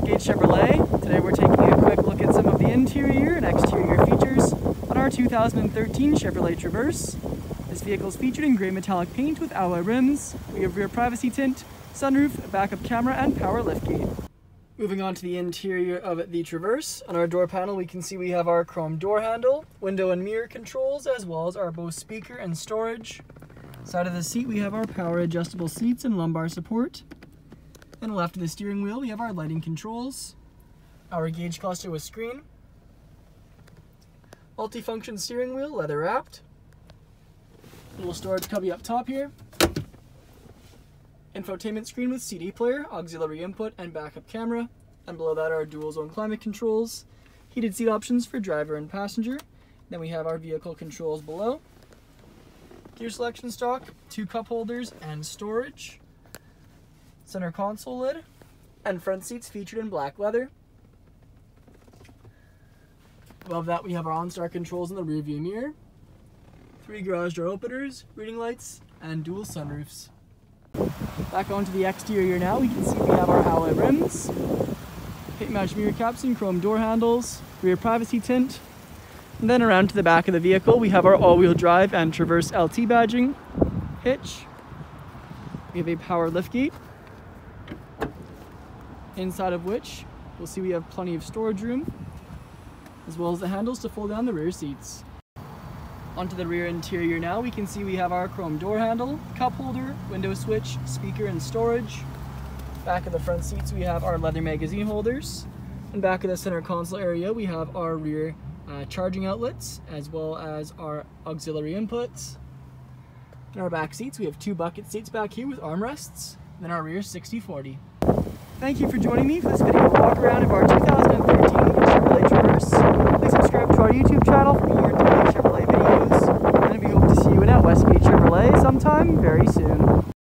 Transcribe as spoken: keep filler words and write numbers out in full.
Westgate Chevrolet. Today we're taking a quick look at some of the interior and exterior features on our two thousand thirteen Chevrolet Traverse. This vehicle is featured in gray metallic paint with alloy rims. We have rear privacy tint, sunroof, a backup camera, and power liftgate. Moving on to the interior of the Traverse, on our door panel we can see we have our chrome door handle, window and mirror controls, as well as our Bose speaker and storage. Side of the seat we have our power adjustable seats and lumbar support. And left of the steering wheel we have our lighting controls, our gauge cluster with screen, multifunction steering wheel, leather wrapped, little storage cubby up top here, infotainment screen with C D player, auxiliary input, and backup camera. And below that are dual zone climate controls, heated seat options for driver and passenger. Then we have our vehicle controls below. Gear selection stalk, two cup holders, and storage. Center console lid, and front seats featured in black leather. Above that we have our OnStar controls in the rearview mirror, three garage door openers, reading lights, and dual sunroofs. Back onto the exterior now, we can see we have our alloy rims, paint match mirror caps and chrome door handles, rear privacy tint, and then around to the back of the vehicle we have our all-wheel drive and Traverse L T badging, hitch, we have a power liftgate, inside of which we'll see we have plenty of storage room, as well as the handles to fold down the rear seats. Onto the rear interior now, we can see we have our chrome door handle, cup holder, window switch, speaker and storage. Back of the front seats we have our leather magazine holders, and back of the center console area we have our rear uh, charging outlets, as well as our auxiliary inputs. In our back seats we have two bucket seats back here with armrests, and then our rear sixty forty. Thank you for joining me for this video walk around of our two thousand thirteen Chevrolet Traverse. Please subscribe to our YouTube channel for more daily Chevrolet videos, and we hope to see you in at Westgate Chevrolet sometime very soon.